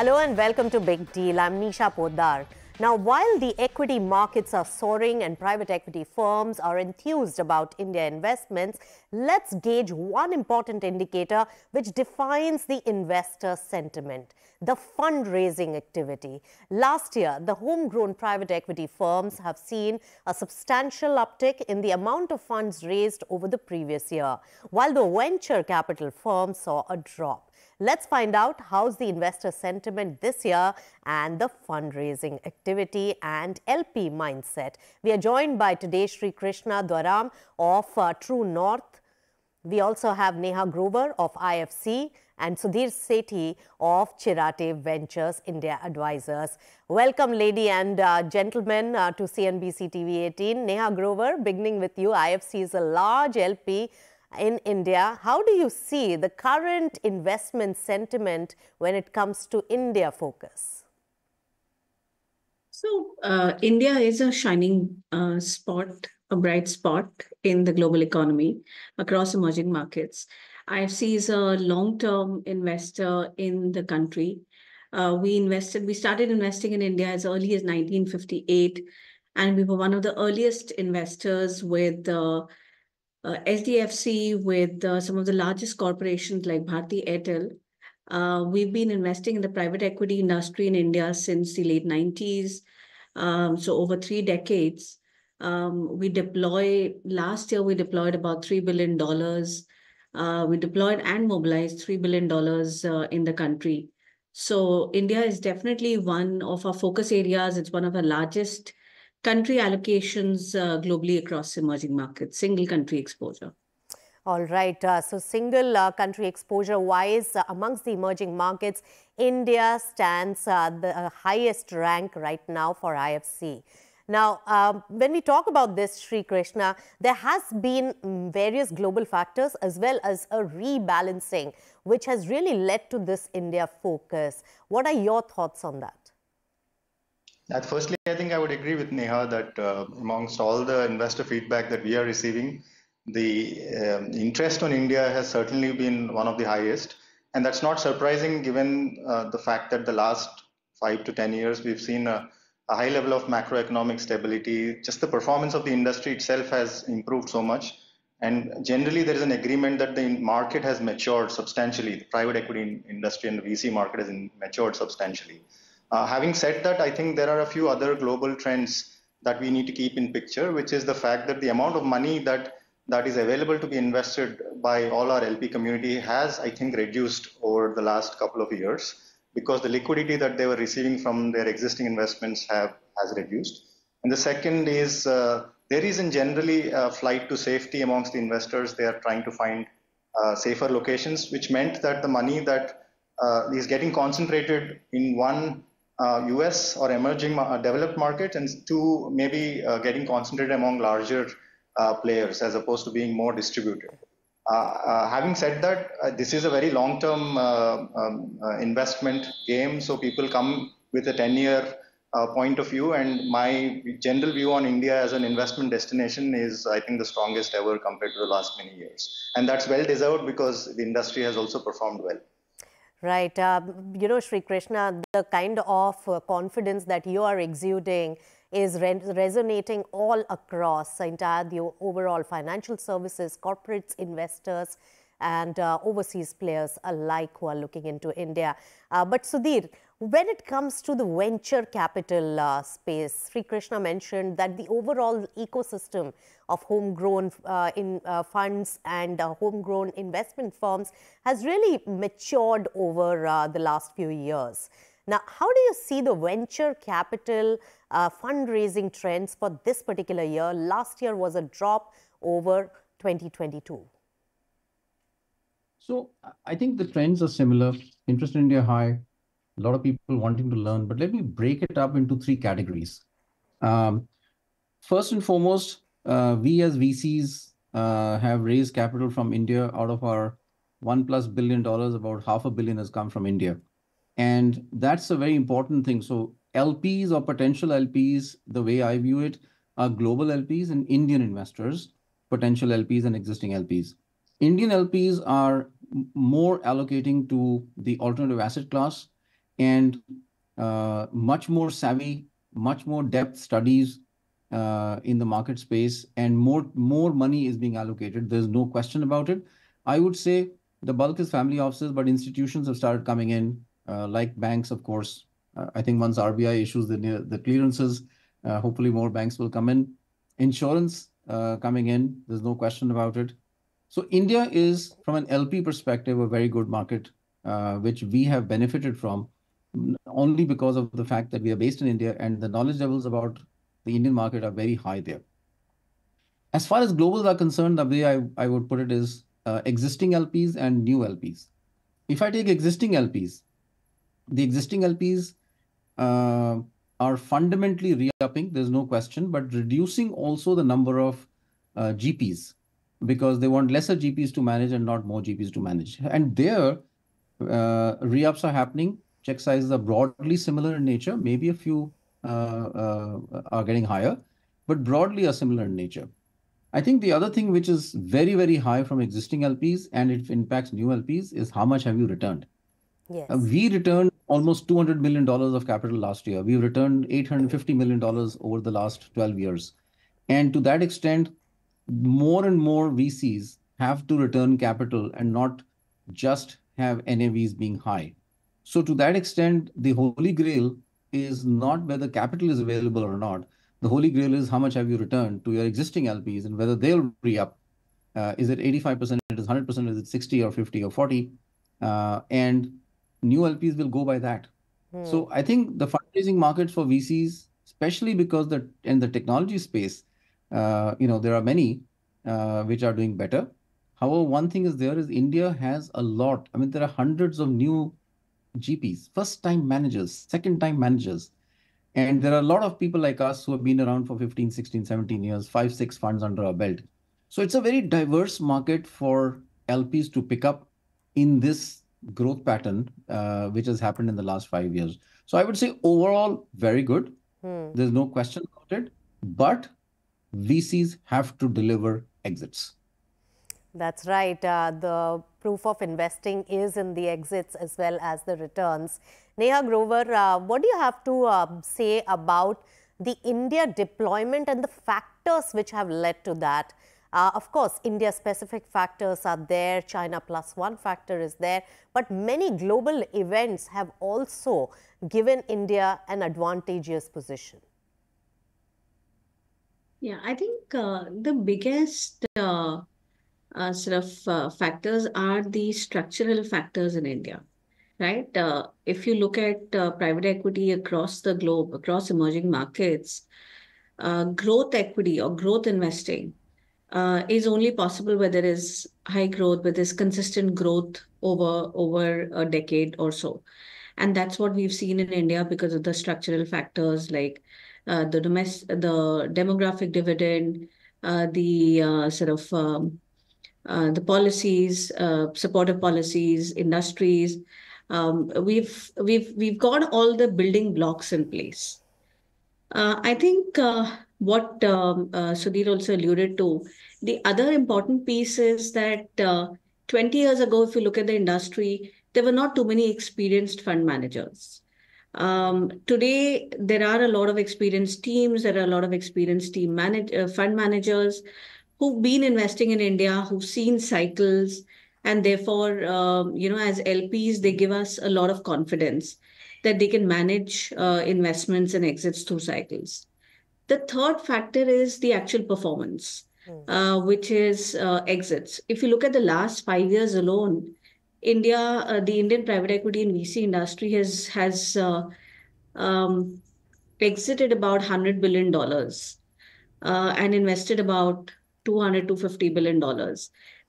Hello and welcome to Big Deal. I'm Nisha Poddar. Now, while the equity markets are soaring and private equity firms are enthused about India investments, let's gauge one important indicator which defines the investor sentiment: the fundraising activity. Last year, the homegrown private equity firms have seen a substantial uptick in the amount of funds raised over the previous year, while the venture capital firms saw a drop. Let's find out how's the investor sentiment this year and the fundraising activity and LP mindset. We are joined by today Sri Krishna Dwaram of True North. We also have Neha Grover of IFC and Sudhir Sethi of Chirate Ventures India Advisors. Welcome, lady and gentlemen, to CNBC TV18. Neha Grover, beginning with you, IFC is a large LP in India. How do you see the current investment sentiment when it comes to India focus? So, India is a shining spot, a bright spot in the global economy across emerging markets. IFC is a long-term investor in the country. We started investing in India as early as 1958, and we were one of the earliest investors with SDFC, with some of the largest corporations like Bharti Airtel. We've been investing in the private equity industry in India since the late 90s, so over 3 decades. Last year we deployed about $3 billion. We deployed and mobilized $3 billion in the country. So India is definitely one of our focus areas. It's one of the largest country allocations globally across emerging markets, single country exposure. All right. So single country exposure wise, amongst the emerging markets, India stands the highest rank right now for IFC. Now, when we talk about this, Sri Krishna, there has been various global factors as well as a rebalancing, which has really led to this India focus. What are your thoughts on that? Firstly, I think I would agree with Neha that amongst all the investor feedback that we are receiving, the interest on India has certainly been one of the highest. And that's not surprising given the fact that the last 5 to 10 years, we've seen a high level of macroeconomic stability. Just the performance of the industry itself has improved so much. And generally, there is an agreement that the market has matured substantially. The private equity industry and the VC market has matured substantially. Having said that, I think there are a few other global trends that we need to keep in picture, which is the fact that the amount of money that is available to be invested by all our LP community has, I think, reduced over the last couple of years because the liquidity that they were receiving from their existing investments has reduced. And the second is there is generally a flight to safety amongst the investors. They are trying to find safer locations, which meant that the money that is getting concentrated in one US or emerging developed market, and two, maybe getting concentrated among larger players as opposed to being more distributed. Having said that, this is a very long-term investment game, so people come with a 10-year point of view, and my general view on India as an investment destination is, I think, the strongest ever compared to the last many years. And that's well deserved because the industry has also performed well. Right. You know, Sri Krishna, the kind of confidence that you are exuding is resonating all across the entire overall financial services, corporates, investors, and overseas players alike who are looking into India. But Sudhir, when it comes to the venture capital space, Sri Krishna mentioned that the overall ecosystem of homegrown funds and homegrown investment firms has really matured over the last few years. Now, how do you see the venture capital fundraising trends for this particular year? Last year was a drop over 2022. So I think the trends are similar. Interest in India high, a lot of people wanting to learn, but let me break it up into 3 categories. First and foremost, we as VCs have raised capital from India. Out of our $1+ billion, about $500 million has come from India. And that's a very important thing. So LPs or potential LPs, the way I view it, are global LPs and Indian investors, potential LPs and existing LPs. Indian LPs are more allocating to the alternative asset class and much more savvy, much more depth studies in the market space, and more money is being allocated. There's no question about it. I would say the bulk is family offices, but institutions have started coming in, like banks, of course. I think once RBI issues the clearances, hopefully more banks will come in. Insurance coming in, there's no question about it. So India is, from an LP perspective, a very good market, which we have benefited from only because of the fact that we are based in India and the knowledge levels about the Indian market are very high there. As far as globals are concerned, the way I would put it is existing LPs and new LPs. If I take existing LPs, the existing LPs are fundamentally re-upping, there's no question, but reducing also the number of GPs, because they want lesser GPs to manage and not more GPs to manage. And there, re-ups are happening. Check sizes are broadly similar in nature. Maybe a few are getting higher, but broadly are similar in nature. I think the other thing which is very, very high from existing LPs, and it impacts new LPs, is how much have you returned? Yes. We returned almost $200 million of capital last year. We've returned $850 million over the last 12 years. And to that extent, more and more VCs have to return capital and not just have NAVs being high. So to that extent, the holy grail is not whether capital is available or not. The holy grail is how much have you returned to your existing LPs and whether they'll re-up. Is it 85%? Is it 100%? Is it 60 or 50 or 40? And new LPs will go by that. So I think the fundraising market for VCs, especially because in the technology space, there are many which are doing better. However, one thing is India has a lot. I mean, there are hundreds of new GPs, first-time managers, second-time managers. And there are a lot of people like us who have been around for 15, 16, 17 years, 5, 6 funds under our belt. So it's a very diverse market for LPs to pick up in this growth pattern, which has happened in the last 5 years. So I would say overall, very good. There's no question about it. But VCs have to deliver exits. That's right. The proof of investing is in the exits as well as the returns. Neha Grover, what do you have to say about the India deployment and the factors which have led to that? Of course, India-specific factors are there, China plus one factor is there, but many global events have also given India an advantageous position. Yeah, I think the biggest factors are the structural factors in India, right? If you look at private equity across the globe, across emerging markets, growth equity or growth investing is only possible where there is high growth, where there's consistent growth over a decade or so. And that's what we've seen in India because of the structural factors like the demographic dividend, the policies, supportive policies, industries. We've got all the building blocks in place. I think what Sudhir also alluded to, the other important piece is that 20 years ago, if you look at the industry, there were not too many experienced fund managers. Today, there are a lot of experienced teams, there are a lot of experienced fund managers who've been investing in India, who've seen cycles, and therefore, as LPs, they give us a lot of confidence that they can manage investments and exits through cycles. The third factor is the actual performance, which is exits. If you look at the last 5 years alone, India, the Indian private equity and VC industry has exited about $100 billion and invested about $200, $250 billion.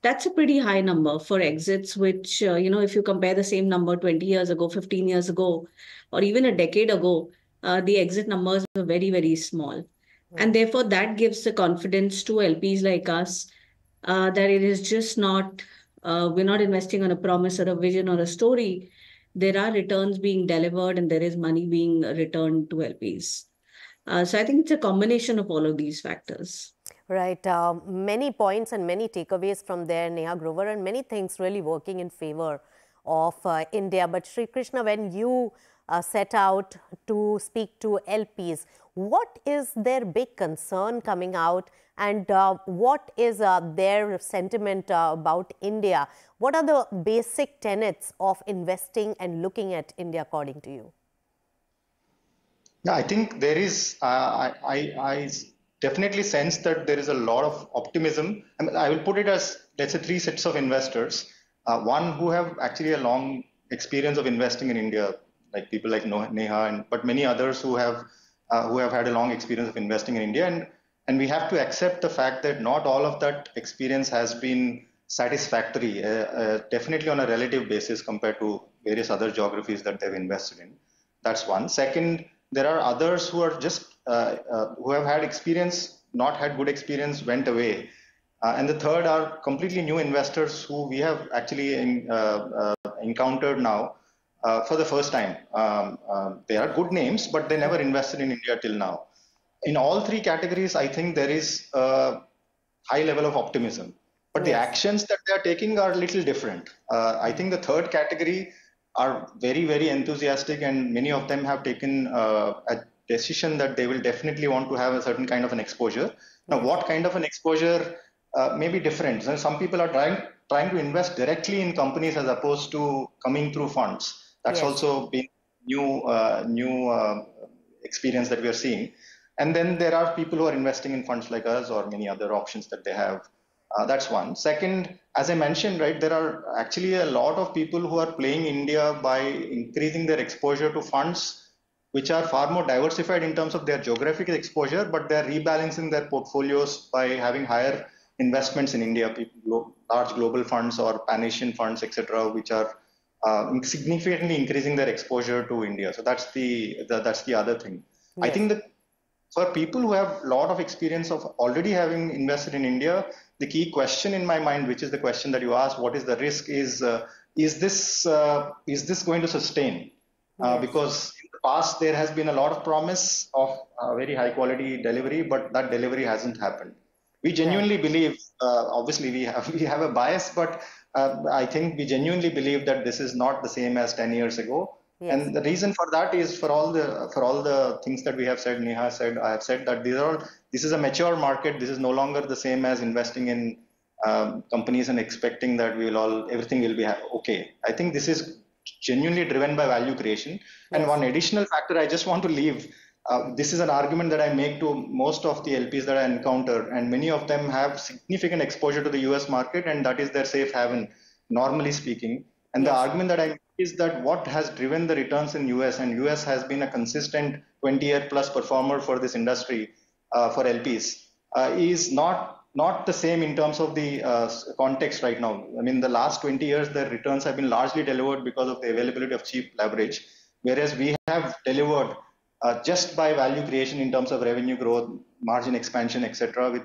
That's a pretty high number for exits, which, if you compare the same number 20 years ago, 15 years ago, or even a decade ago, the exit numbers were very, very small. And therefore, that gives the confidence to LPs like us that it is just not, we're not investing on a promise or a vision or a story. There are returns being delivered and there is money being returned to LPs. So I think it's a combination of all of these factors. Right. Many points and many takeaways from there, Neha Grover, and many things really working in favor of India. But Sri Krishna, when you set out to speak to LPs. What is their big concern coming out, and what is their sentiment about India? What are the basic tenets of investing and looking at India according to you? Yeah, I think there is, I definitely sense that there is a lot of optimism. I mean, I will put it as, let's say, three sets of investors. One who have actually a long experience of investing in India, like people like Neha, but many others who have had a long experience of investing in India. And we have to accept the fact that not all of that experience has been satisfactory, definitely on a relative basis compared to various other geographies that they've invested in. That's one. Second, there are others who are just, who have had experience, not had good experience, went away. And the third are completely new investors who we have actually encountered now for the first time. They are good names, but they never invested in India till now. In all three categories, I think there is a high level of optimism, but the actions that they are taking are a little different. I think the third category are very, very enthusiastic, and many of them have taken a decision that they will definitely want to have a certain kind of an exposure. Now, what kind of an exposure may be different. So some people are trying to invest directly in companies as opposed to coming through funds. That's also been new experience that we are seeing. And then there are people who are investing in funds like us or many other options that they have. That's one. Second, as I mentioned, right, there are actually a lot of people who are playing India by increasing their exposure to funds, which are far more diversified in terms of their geographic exposure, but they're rebalancing their portfolios by having higher investments in India, large global funds or Pan-Asian funds, etc., which are significantly increasing their exposure to India. So that's the other thing. Yes. I think that for people who have a lot of experience of already having invested in India, the key question in my mind, which is the question that you asked, what is the risk, is this going to sustain? Because in the past there has been a lot of promise of very high quality delivery, but that delivery hasn't happened. We genuinely believe, obviously we have a bias, but I think we genuinely believe that this is not the same as 10 years ago. Yes. And the reason for that is for all the things that we have said, Neha said, I have said, that this is a mature market. This is no longer the same as investing in companies and expecting that everything will be okay. I think this is genuinely driven by value creation. Yes. And one additional factor I just want to leave. This is an argument that I make to most of the LPs that I encounter, and many of them have significant exposure to the US market, and that is their safe haven, normally speaking. And the argument that I make is that what has driven the returns in US, and US has been a consistent 20-year plus performer for this industry, for LPs, is not the same in terms of the context right now. I mean, the last 20 years, their returns have been largely delivered because of the availability of cheap leverage, whereas we have delivered just by value creation in terms of revenue growth, margin expansion, etc., with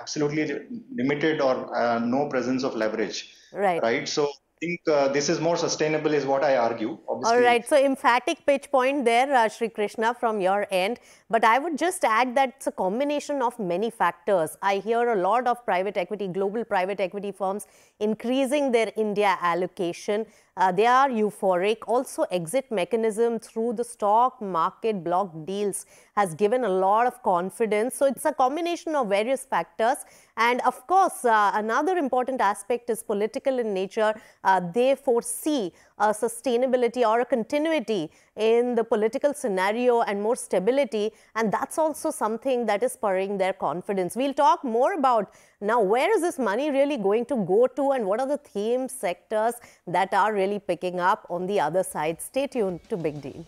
absolutely limited or no presence of leverage. Right. Right. So I think this is more sustainable, is what I argue. Obviously. All right. So emphatic pitch point there, Sri Krishna, from your end. But I would just add that it's a combination of many factors. I hear a lot of private equity, global private equity firms increasing their India allocation. They are euphoric. Also, exit mechanism through the stock market block deals has given a lot of confidence. So it's a combination of various factors. And of course, another important aspect is political in nature. They foresee a sustainability or a continuity in the political scenario and more stability. And that's also something that is spurring their confidence. We'll talk more about now where is this money really going to go to, and what are the theme sectors that are really picking up on the other side. Stay tuned to Big Deal.